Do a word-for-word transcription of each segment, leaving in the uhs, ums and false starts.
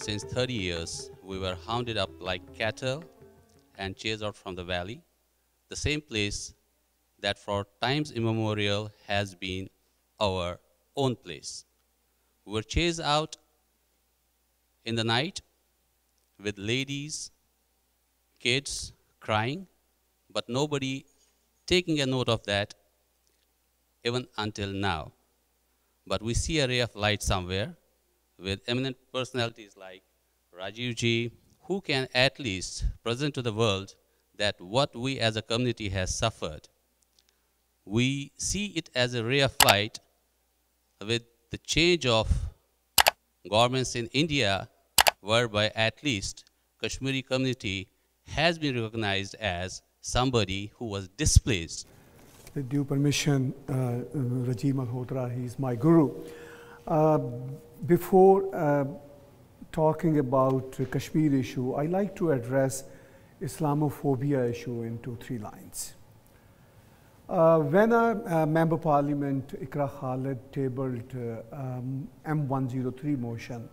Since thirty years, we were hounded up like cattle and chased out from the valley, the same place that for times immemorial has been our own place. We were chased out in the night with ladies, kids crying, but nobody taking a note of that even until now. But we see a ray of light somewhere with eminent personalities like Rajiv ji, who can at least present to the world that what we as a community has suffered. We see it as a ray of light with the change of governments in India, whereby at least Kashmiri community has been recognized as somebody who was displaced. With due permission, uh, Rajiv Malhotra, he's my guru. Uh, before uh, talking about uh, Kashmir issue, I like to address Islamophobia issue in two, three lines. Uh, when our uh, Member Parliament Ikra Khaled tabled uh, um, M one oh three motion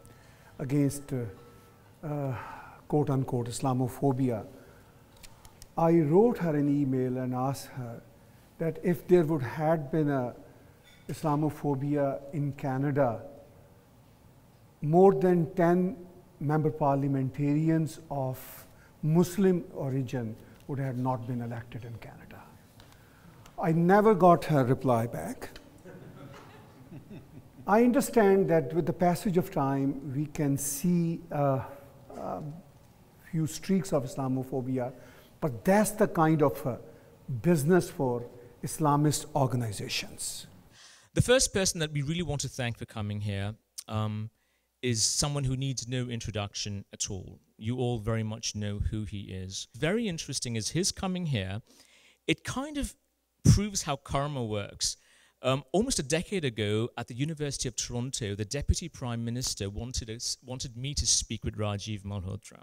against uh, uh, quote-unquote Islamophobia, I wrote her an email and asked her that if there would had been a Islamophobia in Canada, more than ten member parliamentarians of Muslim origin would have not been elected in Canada. I never got her reply back. I understand that with the passage of time, we can see a uh, uh, few streaks of Islamophobia, but that's the kind of uh, business for Islamist organizations. The first person that we really want to thank for coming here um, is someone who needs no introduction at all. You all very much know who he is. Very interesting is his coming here. It kind of proves how karma works. Um, almost a decade ago at the University of Toronto, the Deputy Prime Minister wanted, us, wanted me to speak with Rajiv Malhotra.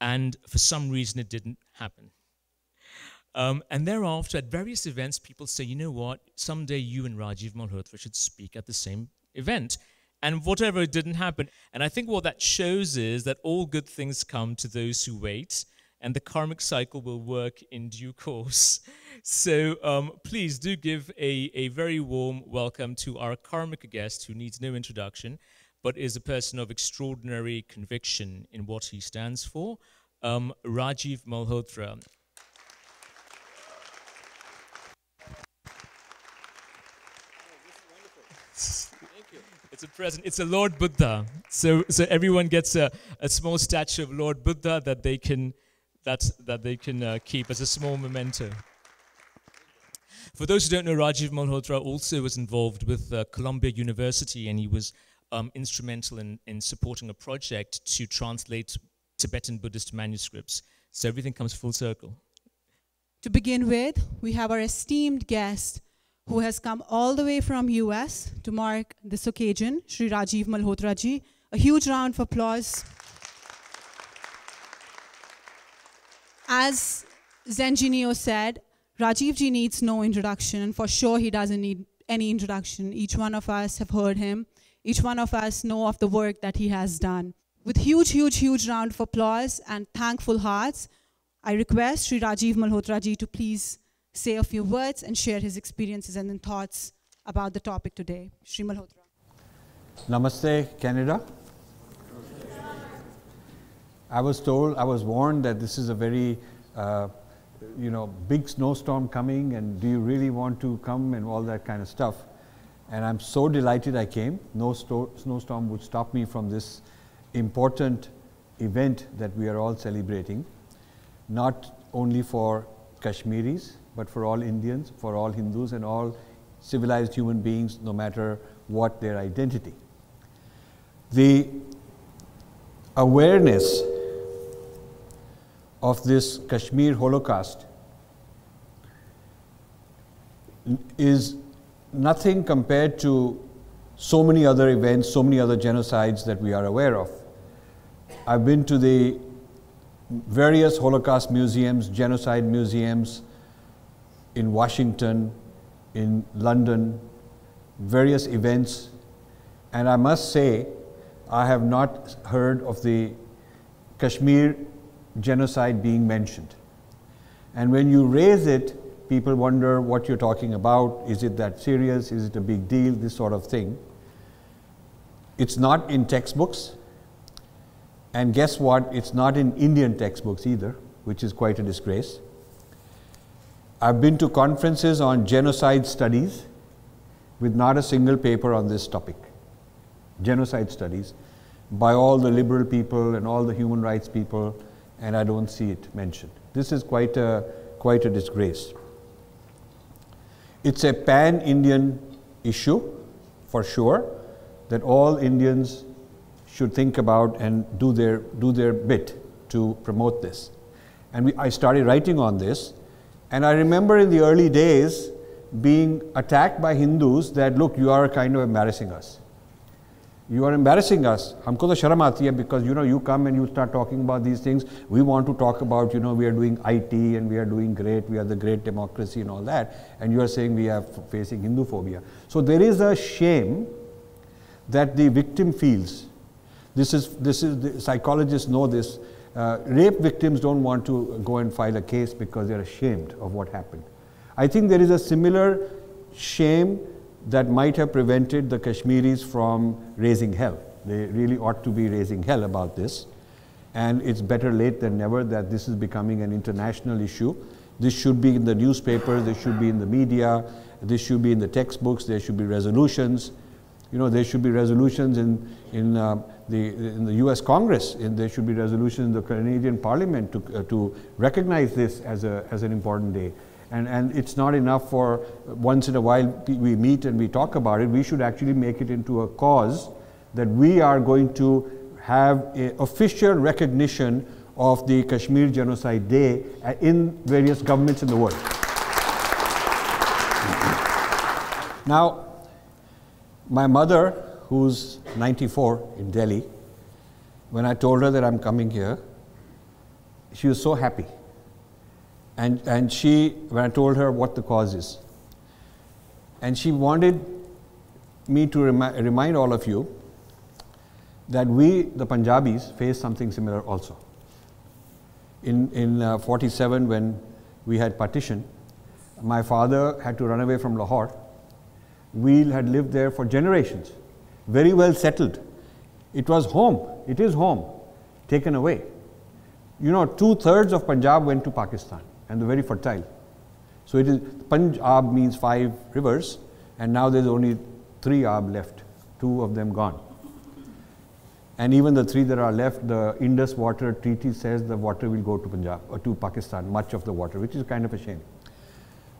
And for some reason, it didn't happen. Um, and thereafter, at various events, people say, you know what, someday you and Rajiv Malhotra should speak at the same event. And whatever, it didn't happen. And I think what that shows is that all good things come to those who wait, and the karmic cycle will work in due course. So um, please do give a, a very warm welcome to our karmic guest, who needs no introduction, but is a person of extraordinary conviction in what he stands for, um, Rajiv Malhotra. It's a present. It's a Lord Buddha. So, so everyone gets a, a small statue of Lord Buddha that they can, that, that they can uh, keep as a small memento. For those who don't know, Rajiv Malhotra also was involved with uh, Columbia University, and he was um, instrumental in, in supporting a project to translate Tibetan Buddhist manuscripts. So everything comes full circle. To begin with, we have our esteemed guest, who has come all the way from U S to mark this occasion, Shri Rajiv Malhotra ji. A huge round of applause. As Zenji Neo said, Rajiv ji needs no introduction, and for sure he doesn't need any introduction. Each one of us have heard him. Each one of us know of the work that he has done. With huge, huge, huge round of applause and thankful hearts, I request Shri Rajiv Malhotra ji to please say a few words and share his experiences and thoughts about the topic today. Shri Malhotra. Namaste, Canada. I was told, I was warned that this is a very, uh, you know, big snowstorm coming, and do you really want to come and all that kind of stuff. And I'm so delighted I came. No snowstorm would stop me from this important event that we are all celebrating, not only for Kashmiris, but for all Indians, for all Hindus, and all civilized human beings, no matter what their identity. The awareness of this Kashmir Holocaust is nothing compared to so many other events, so many other genocides that we are aware of. I've been to the various Holocaust museums, genocide museums in Washington, in London, various events. And I must say I have not heard of the Kashmir genocide being mentioned. And when you raise it, people wonder what you're talking about. Is it that serious? Is it a big deal? This sort of thing. It's not in textbooks. And guess what? It's not in Indian textbooks either, which is quite a disgrace. I've been to conferences on genocide studies with not a single paper on this topic. Genocide studies by all the liberal people and all the human rights people, and I don't see it mentioned. This is quite a, quite a disgrace. It's a pan-Indian issue, for sure, that all Indians should think about and do their, do their bit to promote this. And we, I started writing on this, and I remember in the early days being attacked by Hindus that, look, you are kind of embarrassing us. You are embarrassing us. Humko to sharam aati hai, because you know, you come and you start talking about these things. We want to talk about, you know, we are doing I T and we are doing great, we are the great democracy and all that. And you are saying we are facing Hindu phobia. So there is a shame that the victim feels. This is, this is the psychologists know this. Uh, rape victims don't want to go and file a case because they are ashamed of what happened. I think there is a similar shame that might have prevented the Kashmiris from raising hell. They really ought to be raising hell about this. And it's better late than never that this is becoming an international issue. This should be in the newspapers, this should be in the media, this should be in the textbooks, there should be resolutions. You know, there should be resolutions in, in, uh, the, in the U S Congress, and there should be resolutions in the Canadian Parliament to, uh, to recognize this as, a, as an important day. And, and it's not enough for once in a while we meet and we talk about it. We should actually make it into a cause that we are going to have an official recognition of the Kashmir Genocide Day in various governments in the world. Now, my mother, who's ninety-four in Delhi, when I told her that I'm coming here, she was so happy. And, and she, when I told her what the cause is, and she wanted me to remi remind all of you that we, the Punjabis, faced something similar also. In, in uh, forty-seven, when we had partition, my father had to run away from Lahore. We had lived there for generations, very well settled. It was home, it is home, taken away. You know, two-thirds of Punjab went to Pakistan. And they're very fertile. So it is, Punjab means five rivers, and now there's only three Ab left, two of them gone. And even the three that are left, the Indus Water Treaty says the water will go to Punjab, or to Pakistan, much of the water, which is kind of a shame.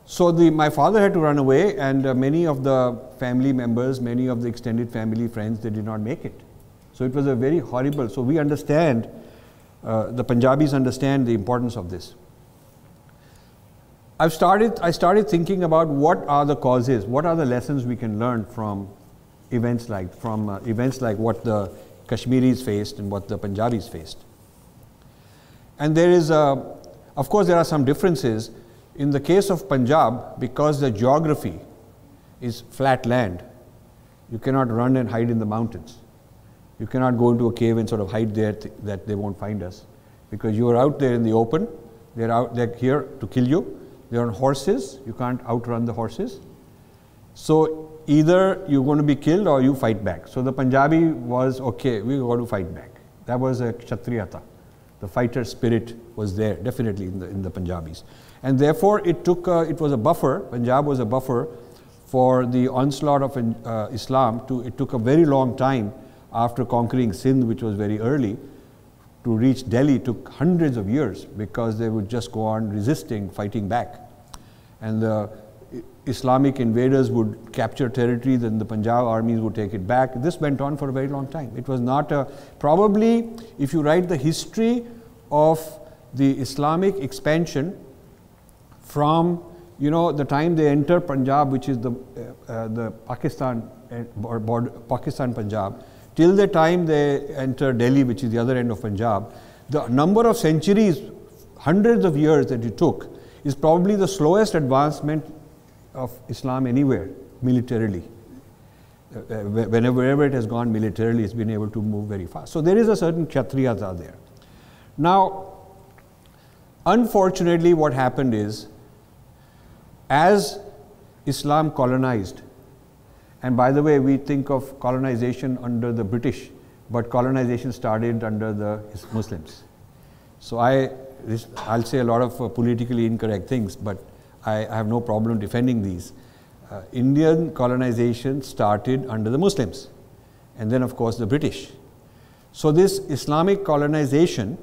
So the, my father had to run away, and uh, many of the family members, many of the extended family friends, they did not make it. So it was a very horrible, so we understand, uh, the Punjabis understand the importance of this. I've started, I started thinking about what are the causes, what are the lessons we can learn from events like, from uh, events like what the Kashmiris faced and what the Punjabis faced. And there is, a, of course there are some differences. In the case of Punjab, because the geography is flat land, you cannot run and hide in the mountains. You cannot go into a cave and sort of hide there th that they won't find us. Because you are out there in the open, they're out, they're here to kill you. They're on horses, you can't outrun the horses. So either you're going to be killed or you fight back. So the Punjabi was, okay, we're going to fight back. That was a Kshatriyata. The fighter spirit was there, definitely in the, in the Punjabis. And therefore it took, a, it was a buffer, Punjab was a buffer for the onslaught of uh, Islam. To, it took a very long time after conquering Sindh, which was very early. To reach Delhi took hundreds of years because they would just go on resisting, fighting back. And the Islamic invaders would capture territory, then the Punjab armies would take it back. This went on for a very long time. It was not a, probably if you write the history of the Islamic expansion from, you know, the time they enter Punjab, which is the, uh, the Pakistan, or border, Pakistan Punjab, till the time they enter Delhi, which is the other end of Punjab, the number of centuries, hundreds of years that it took is probably the slowest advancement of Islam anywhere militarily. uh, whenever wherever it has gone militarily, it's been able to move very fast. So there is a certain Kshatriyas out there. Now, unfortunately, what happened is, as Islam colonized, and by the way, we think of colonization under the British, but colonization started under the Muslims. So I, this, I'll say a lot of uh, politically incorrect things, but I, I have no problem defending these. Uh, Indian colonization started under the Muslims, and then of course the British. So this Islamic colonization,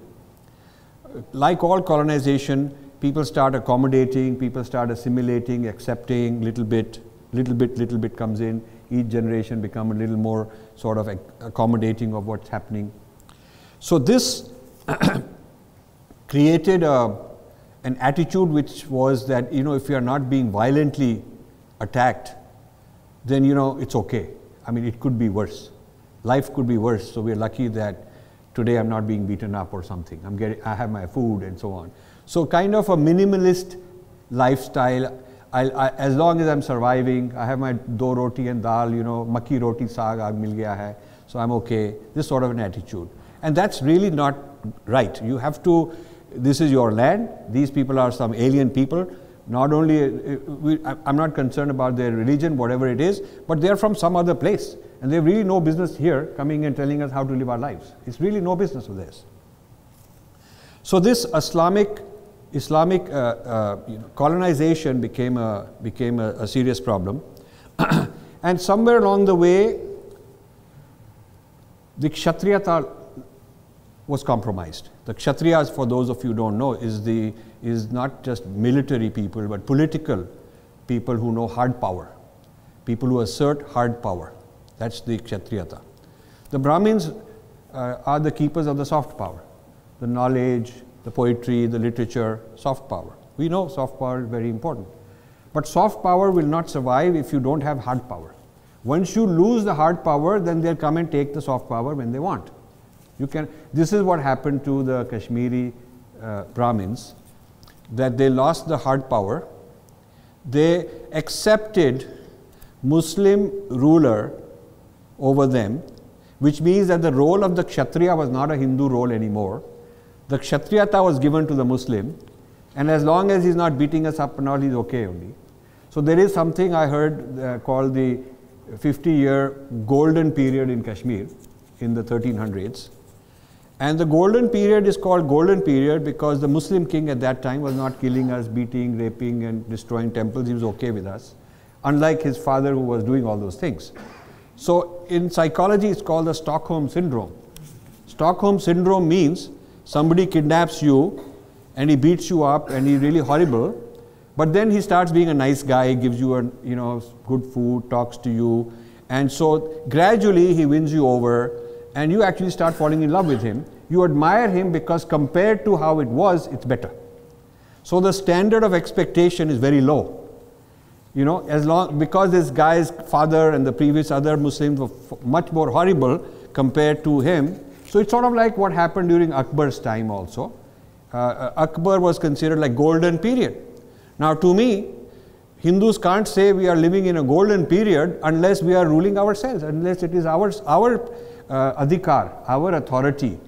like all colonization, people start accommodating, people start assimilating, accepting, little bit, little bit, little bit comes in. Each generation become a little more sort of accommodating of what's happening. So this created a, an attitude which was that, you know, if you are not being violently attacked, then, you know, it's okay. I mean, it could be worse. Life could be worse. So we're lucky that today I'm not being beaten up or something. I'm getting, I have my food and so on. So kind of a minimalist lifestyle. I'll, I, as long as I'm surviving, I have my do roti and dal, you know, makki roti saag aag mil gaya hai, so I'm okay. This sort of an attitude. And that's really not right. You have to, this is your land. These people are some alien people. Not only, we, I'm not concerned about their religion, whatever it is, but they're from some other place. And they have really no business here coming and telling us how to live our lives. It's really no business of theirs. So this Islamic, Islamic uh, uh, you know, colonization became a, became a, a serious problem. And somewhere along the way, the Kshatriyata was compromised. The Kshatriyas, for those of you who don't know, is, the, is not just military people, but political people who know hard power, people who assert hard power. That's the Kshatriyata. The Brahmins uh, are the keepers of the soft power, the knowledge, the poetry, the literature, soft power. We know soft power is very important. But soft power will not survive if you don't have hard power. Once you lose the hard power, then they'll come and take the soft power when they want. You can, this is what happened to the Kashmiri uh, Brahmins, that they lost the hard power. They accepted Muslim ruler over them, which means that the role of the Kshatriya was not a Hindu role anymore. The Kshatriyata was given to the Muslim, and as long as he's not beating us up and all, he's okay only. So there is something I heard uh, called the fifty year golden period in Kashmir in the thirteen hundreds. And the golden period is called golden period because the Muslim king at that time was not killing us, beating, raping and destroying temples. He was okay with us, unlike his father who was doing all those things. So in psychology, it's called the Stockholm Syndrome. Stockholm Syndrome means somebody kidnaps you and he beats you up and he's really horrible, but then he starts being a nice guy, gives you a, you know, good food, talks to you, and so gradually he wins you over and you actually start falling in love with him. You admire him because compared to how it was, it's better. So the standard of expectation is very low. You know, as long, because this guy's father and the previous other Muslims were f much more horrible compared to him. So it's sort of like what happened during Akbar's time also. Uh, Akbar was considered like golden period. Now to me, Hindus can't say we are living in a golden period unless we are ruling ourselves, unless it is our, our uh, adhikar, our authority,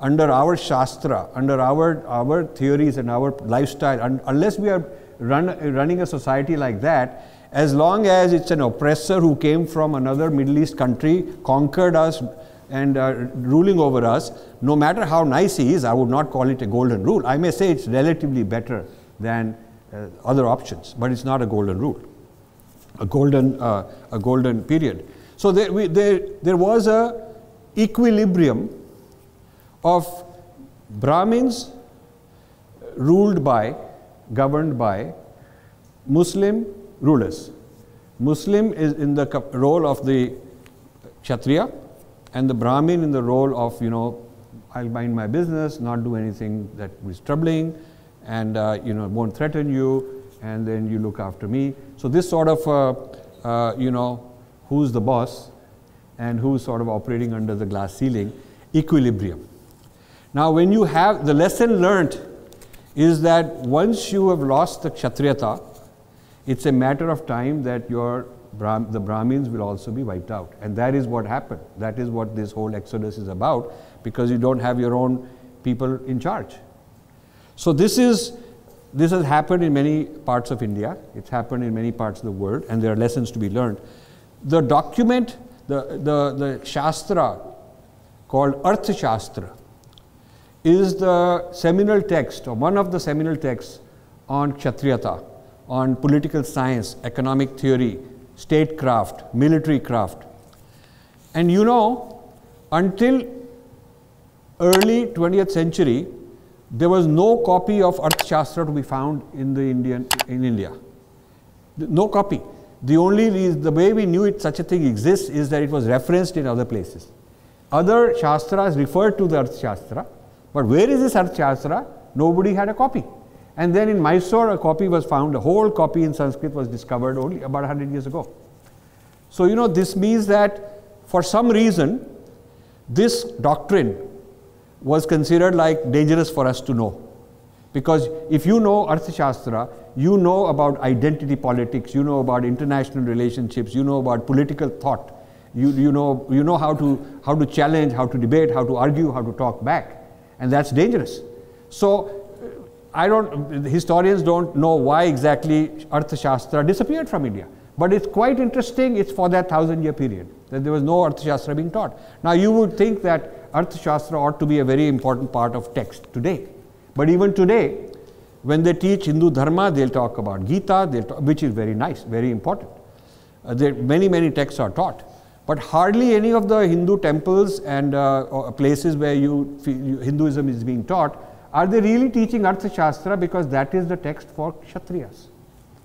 under our shastra, under our, our theories and our lifestyle, and unless we are run, running a society like that. As long as it's an oppressor who came from another Middle East country, conquered us, and uh, ruling over us, no matter how nice he is, I would not call it a golden rule. I may say it's relatively better than uh, other options, but it's not a golden rule, a golden, uh, a golden period. So there, we, there, there was an equilibrium of Brahmins ruled by, governed by Muslim rulers. Muslim is in the role of the Kshatriya, and the Brahmin in the role of, you know, I'll mind my business, not do anything that is troubling, and, uh, you know, won't threaten you, and then you look after me. So this sort of, uh, uh, you know, who's the boss and who's sort of operating under the glass ceiling, equilibrium. Now when you have, the lesson learned is that once you have lost the Kshatriyata, it's a matter of time that your Brah the Brahmins will also be wiped out. And that is what happened. That is what this whole exodus is about, because you don't have your own people in charge. So this is, this has happened in many parts of India. It's happened in many parts of the world, and there are lessons to be learned. The document, the, the, the Shastra called Arthashastra, is the seminal text, or one of the seminal texts on Kshatriyata, on political science, economic theory, statecraft, military craft. And you know, until early twentieth century, there was no copy of Arthashastra to be found in the Indian, in India. No copy. The only reason, the way we knew it, such a thing exists, is that it was referenced in other places. Other Shastras referred to the Arthashastra, but where is this Arthashastra? Nobody had a copy. And then in Mysore, a copy was found, a whole copy in Sanskrit was discovered only about a hundred years ago. So, you know, this means that for some reason, this doctrine was considered like dangerous for us to know. Because if you know Arthashastra, you know about identity politics, you know about international relationships, you know about political thought, you, you know, you know how to, how to challenge, how to debate, how to argue, how to talk back. And that's dangerous. So, I don't, historians don't know why exactly Arthashastra disappeared from India. But it's quite interesting, it's for that thousand year period, that there was no Arthashastra being taught. Now you would think that Arthashastra ought to be a very important part of text today. But even today, when they teach Hindu Dharma, they'll talk about Gita, they'll talk, which is very nice, very important. Uh, there, many, many texts are taught. But hardly any of the Hindu temples and uh, places where you, you, Hinduism is being taught, are they really teaching Arthashastra, because that is the text for Kshatriyas.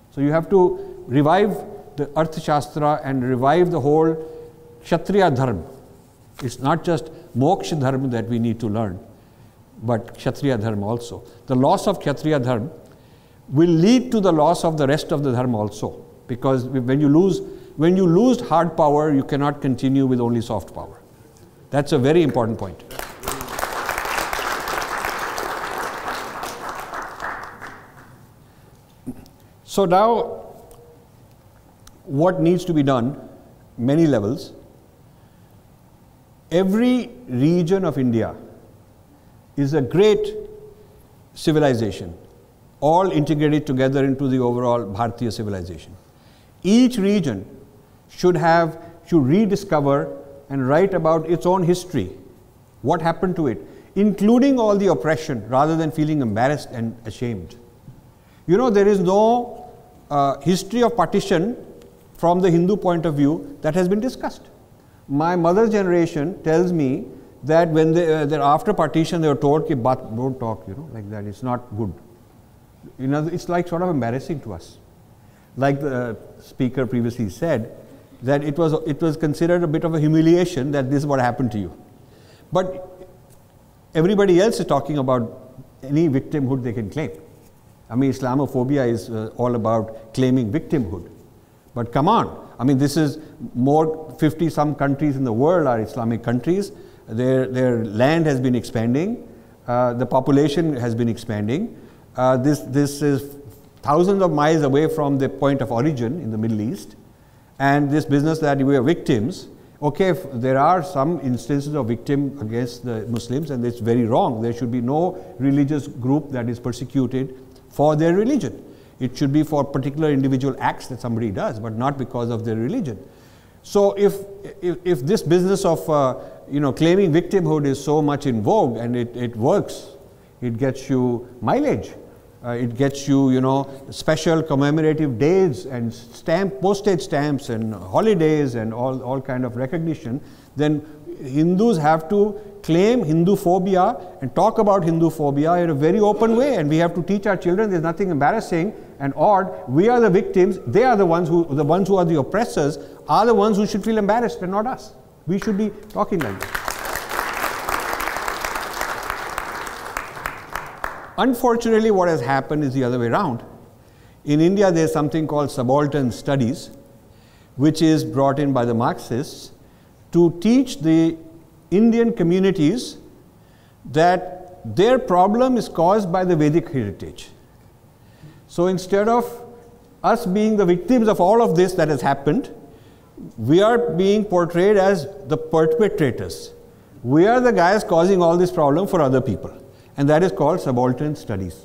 So you have to revive the Arthashastra and revive the whole Kshatriya dharma. It's not just moksha dharma that we need to learn, but Kshatriya dharma also. The loss of Kshatriya dharma will lead to the loss of the rest of the dharma also, because when you lose, when you lose hard power, you cannot continue with only soft power. That's a very important point. So now, what needs to be done? Many levels. Every region of India is a great civilization, all integrated together into the overall Bharatiya civilization. Each region should have, should rediscover and write about its own history, what happened to it, including all the oppression, rather than feeling embarrassed and ashamed. You know, there is no Uh, history of partition from the Hindu point of view that has been discussed. My mother's generation tells me that when they, uh, that after partition, they were told, "Ki baat, don't talk, you know, like that. It's not good." You know, it's like sort of embarrassing to us. Like the speaker previously said, that it was it was considered a bit of a humiliation that this is what happened to you. But everybody else is talking about any victimhood they can claim. I mean, Islamophobia is uh, all about claiming victimhood. But come on, I mean, this is more, fifty some countries in the world are Islamic countries. Their, their land has been expanding. Uh, the population has been expanding. Uh, this, this is thousands of miles away from the point of origin in the Middle East. And this business that we are victims, okay, if there are some instances of victim against the Muslims, and it's very wrong. There should be no religious group that is persecuted for their religion. It should be for particular individual acts that somebody does, but not because of their religion. So if, if, if this business of uh, you know, claiming victimhood is so much in vogue, and it, it works, it gets you mileage, uh, it gets you, you know, special commemorative days and stamp, postage stamps and holidays and all, all kind of recognition, then Hindus have to claim Hindu phobia and talk about Hindu phobia in a very open way, and we have to teach our children there's nothing embarrassing and odd. We are the victims, they are the ones who, the ones who are the oppressors are the ones who should feel embarrassed and not us. We should be talking like that. Unfortunately, what has happened is the other way around. In India, there's something called subaltern studies, which is brought in by the Marxists to teach the Indian communities that their problem is caused by the Vedic heritage. So instead of us being the victims of all of this that has happened, we are being portrayed as the perpetrators. We are the guys causing all this problem for other people, and that is called subaltern studies.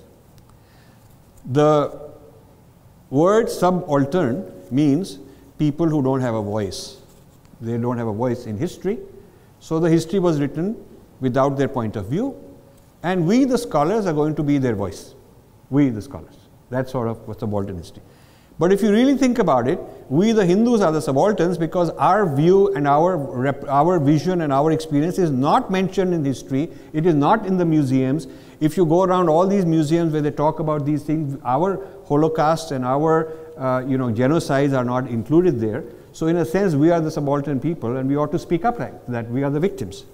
The word subaltern means people who don't have a voice. They don't have a voice in history, so the history was written without their point of view, and we the scholars are going to be their voice. We the scholars. That's sort of what subaltern history. But if you really think about it, we the Hindus are the subalterns because our view and our, rep, our vision and our experience is not mentioned in history. It is not in the museums. If you go around all these museums where they talk about these things, our holocausts and our uh, you know, genocides are not included there. So in a sense, we are the subaltern people, and we ought to speak up like that. We are the victims.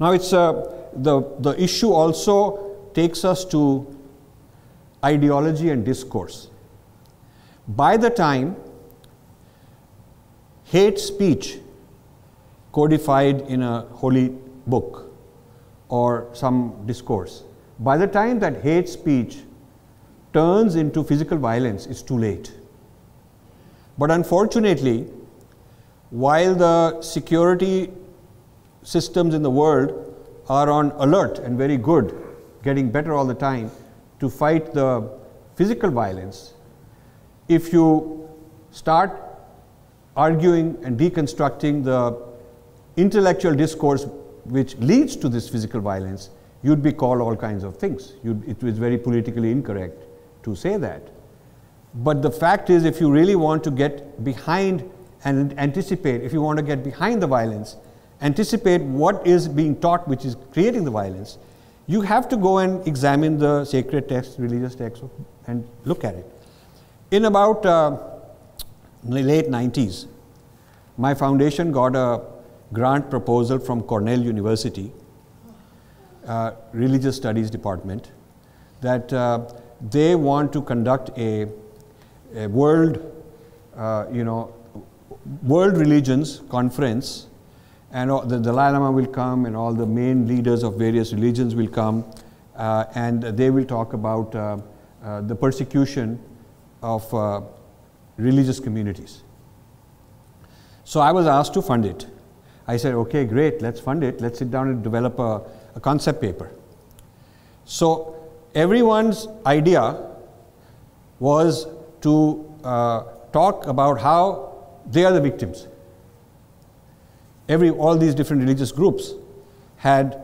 Now it's, uh, the, the issue also takes us to ideology and discourse. By the time hate speech codified in a holy book or some discourse, by the time that hate speech turns into physical violence, it's too late. But unfortunately, while the security systems in the world are on alert and very good, getting better all the time to fight the physical violence, if you start arguing and deconstructing the intellectual discourse which leads to this physical violence, you'd be called all kinds of things. You'd, it is very politically incorrect to say that. But the fact is, if you really want to get behind and anticipate, if you want to get behind the violence, anticipate what is being taught which is creating the violence, you have to go and examine the sacred texts, religious texts, and look at it. In about uh, the late nineties, my foundation got a grant proposal from Cornell University, uh, Religious Studies Department, that uh, they want to conduct a, a world, uh, you know, world religions conference, and the Dalai Lama will come, and all the main leaders of various religions will come, uh, and they will talk about uh, uh, the persecution of uh, religious communities. So I was asked to fund it. I said, okay, great, let's fund it. Let's sit down and develop a, a concept paper. So everyone's idea was to uh, talk about how they are the victims. Every, all these different religious groups had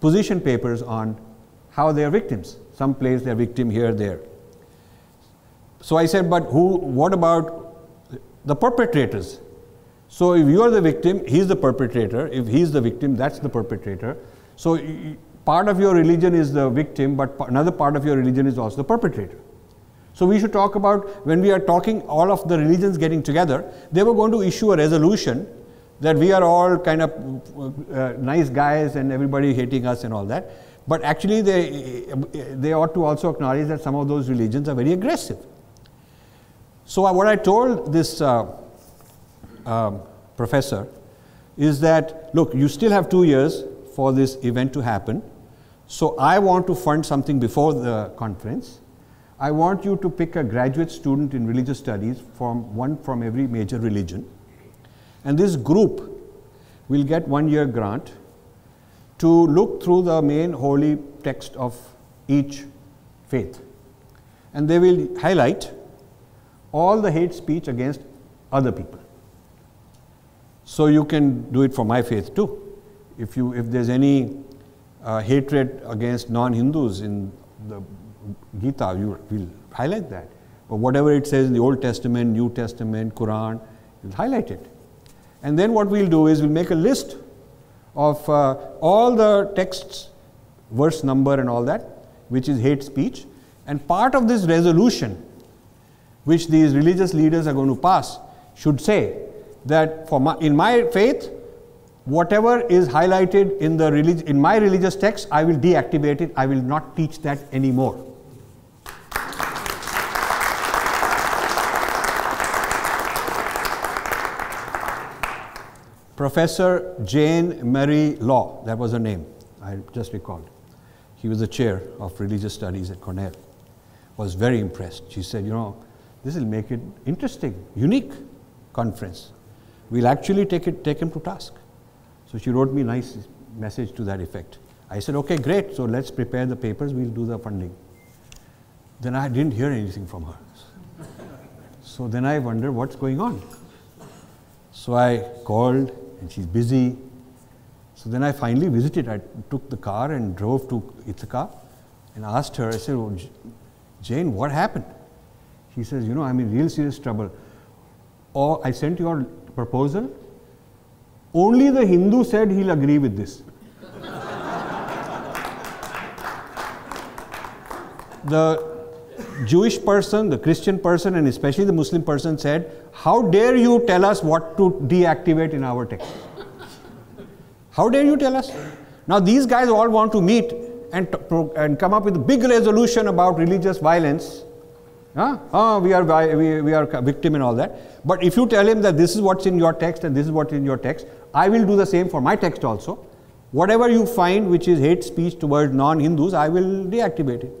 position papers on how they are victims. Some place they are victim here, there. So I said, but who, what about the perpetrators? So if you are the victim, he's the perpetrator. If he's the victim, that's the perpetrator. So part of your religion is the victim, but another part of your religion is also the perpetrator. So we should talk about, when we are talking all of the religions getting together, they were going to issue a resolution that we are all kind of uh, nice guys and everybody hating us and all that. But actually they, they ought to also acknowledge that some of those religions are very aggressive. So what I told this uh, uh, professor is that, look, you still have two years for this event to happen. So I want to fund something before the conference. I want you to pick a graduate student in religious studies, from one from every major religion. And this group will get one year grant to look through the main holy text of each faith. And they will highlight all the hate speech against other people. So you can do it for my faith too. If you, if there's any uh, hatred against non-Hindus in the Gita, you will highlight that. But whatever it says in the Old Testament, New Testament, Quran, you'll highlight it. And then what we'll do is we'll make a list of uh, all the texts, verse number and all that, which is hate speech. And part of this resolution which these religious leaders are going to pass should say that for my, in my faith, whatever is highlighted in, the relig in my religious text, I will deactivate it. I will not teach that anymore. Professor Jane Mary Law, that was her name, I just recalled. She was the chair of religious studies at Cornell. Was very impressed. She said, you know, this will make it interesting, unique. conference. We'll actually take, it, take him to task. So she wrote me a nice message to that effect. I said, okay, great, so let's prepare the papers, we'll do the funding. Then I didn't hear anything from her. So then I wondered what's going on. So I called and she's busy. So then I finally visited. I took the car and drove to Ithaca and asked her, I said, oh, Jane, what happened? She says, you know, I'm in real serious trouble. Or I sent your proposal. Only the Hindu said he'll agree with this. The Jewish person, the Christian person, and especially the Muslim person said, how dare you tell us what to deactivate in our text? How dare you tell us? Now these guys all want to meet and, and come up with a big resolution about religious violence. Huh? Oh, we are, we, we are a victim and all that. But if you tell him that this is what's in your text and this is what's in your text, I will do the same for my text also. Whatever you find which is hate speech towards non-Hindus, I will deactivate it.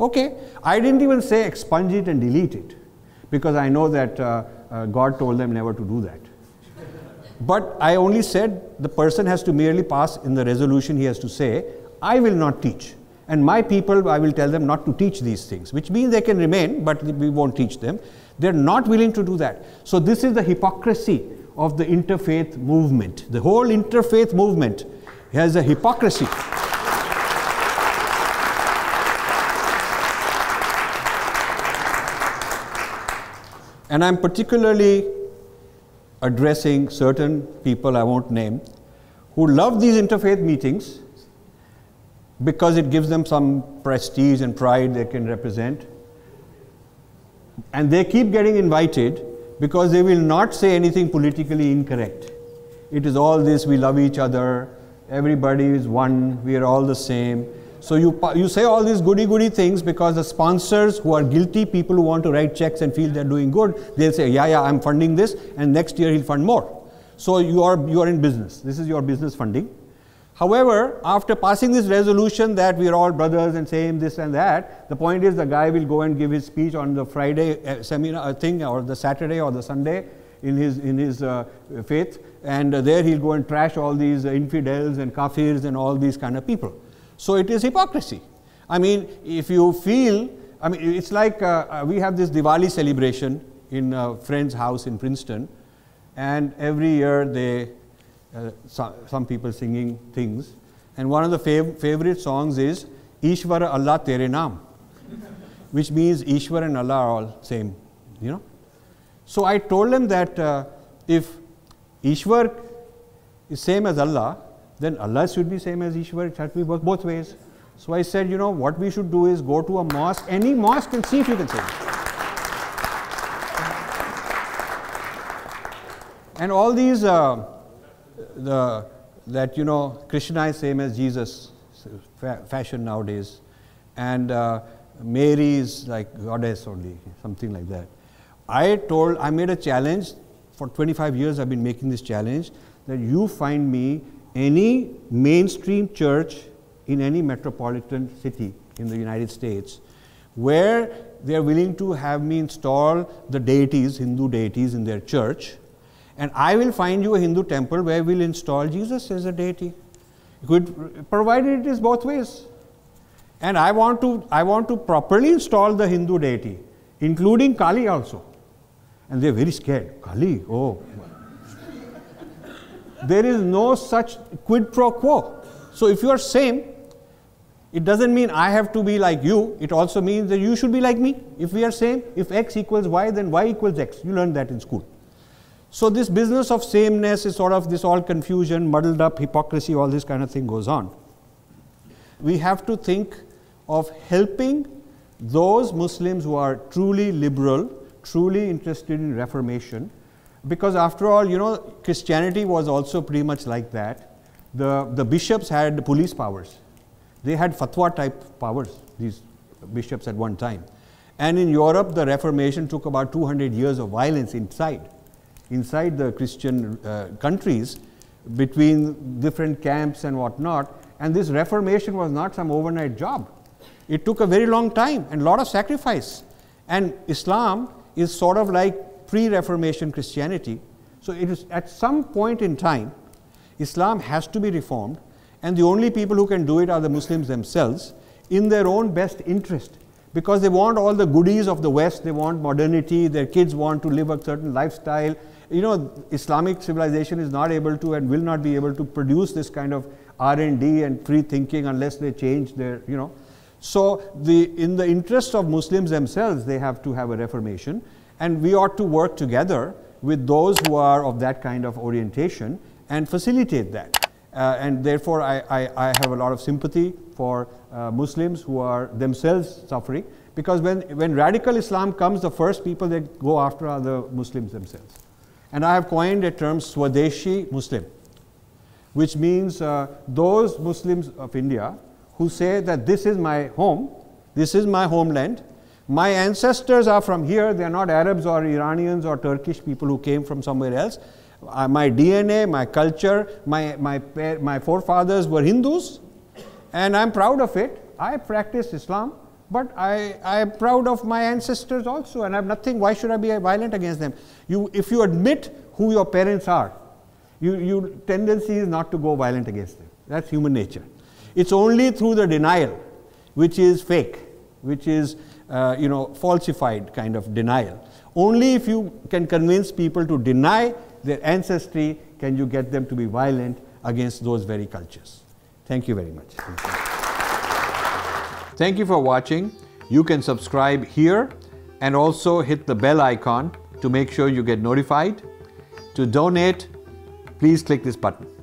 Okay, I didn't even say expunge it and delete it, because I know that uh, uh, God told them never to do that. But I only said the person has to merely pass in the resolution, he has to say, I will not teach. And my people, I will tell them not to teach these things, which means they can remain, but we won't teach them. They're not willing to do that. So this is the hypocrisy of the interfaith movement. The whole interfaith movement has a hypocrisy. And I'm particularly addressing certain people I won't name, who love these interfaith meetings because it gives them some prestige and pride they can represent. And they keep getting invited because they will not say anything politically incorrect. It is all this, we love each other, everybody is one, we are all the same. So you, you say all these goody-goody things because the sponsors who are guilty, people who want to write checks and feel they're doing good, they'll say, yeah, yeah, I'm funding this, and next year he'll fund more. So you are, you are in business. This is your business funding. However, after passing this resolution that we're all brothers and same this and that, the point is the guy will go and give his speech on the Friday seminar thing or the Saturday or the Sunday in his, in his uh, faith, and uh, there he'll go and trash all these uh, infidels and kafirs and all these kind of people. So it is hypocrisy. I mean, if you feel, I mean, it's like uh, we have this Diwali celebration in a friend's house in Princeton, and every year they, uh, so, some people singing things, and one of the fav favorite songs is Ishwar Allah Tere Naam, which means Ishwar and Allah are all same, you know. So I told them that uh, if Ishwar is same as Allah, then Allah should be same as Ishwar, it has to be both, both ways. So I said, you know, what we should do is go to a mosque, any mosque, and see if you can say it. And all these, uh, the, that, you know, Krishna is same as Jesus, fa fashion nowadays, and uh, Mary is like goddess only, something like that. I told, I made a challenge, for twenty-five years I've been making this challenge, that you find me any mainstream church in any metropolitan city in the United States where they are willing to have me install the deities, Hindu deities in their church, and I will find you a Hindu temple where we will install Jesus as a deity, good, provided it is both ways. And I want to, I want to properly install the Hindu deity, including Kali also. And they are very scared. Kali, oh. There is no such quid pro quo. So if you are same, it doesn't mean I have to be like you. It also means that you should be like me. If we are same, if X equals Y, then Y equals X. You learned that in school. So this business of sameness is sort of this all confusion, muddled up, hypocrisy, all this kind of thing goes on. We have to think of helping those Muslims who are truly liberal, truly interested in reformation. Because after all, you know, Christianity was also pretty much like that. The, the bishops had police powers. They had fatwa type powers, these bishops at one time. And in Europe, the Reformation took about two hundred years of violence inside. Inside the Christian uh, countries, between different camps and whatnot. And this Reformation was not some overnight job. It took a very long time and a lot of sacrifice. And Islam is sort of like pre-Reformation Christianity. So it is at some point in time, Islam has to be reformed, and the only people who can do it are the Muslims themselves in their own best interest, because they want all the goodies of the West, they want modernity, their kids want to live a certain lifestyle. You know, Islamic civilization is not able to and will not be able to produce this kind of R and D and free thinking unless they change their, you know. So, the, in the interest of Muslims themselves, they have to have a reformation, and we ought to work together with those who are of that kind of orientation and facilitate that. Uh, and therefore, I, I, I have a lot of sympathy for uh, Muslims who are themselves suffering, because when, when radical Islam comes, the first people they go after are the Muslims themselves. And I have coined a term, Swadeshi Muslim, which means uh, those Muslims of India who say that this is my home, this is my homeland, my ancestors are from here, they are not Arabs or Iranians or Turkish people who came from somewhere else. Uh, my D N A, my culture, my, my, my forefathers were Hindus, and I am proud of it. I practice Islam, but I, I am proud of my ancestors also, and I have nothing, why should I be violent against them? You, if you admit who your parents are, You, your tendency is not to go violent against them. That's human nature. It's only through the denial, which is fake, which is uh, you know, falsified kind of denial. Only if you can convince people to deny their ancestry can you get them to be violent against those very cultures. Thank you very much. Thank you, Thank you for watching. You can subscribe here and also hit the bell icon to make sure you get notified. To donate, please click this button.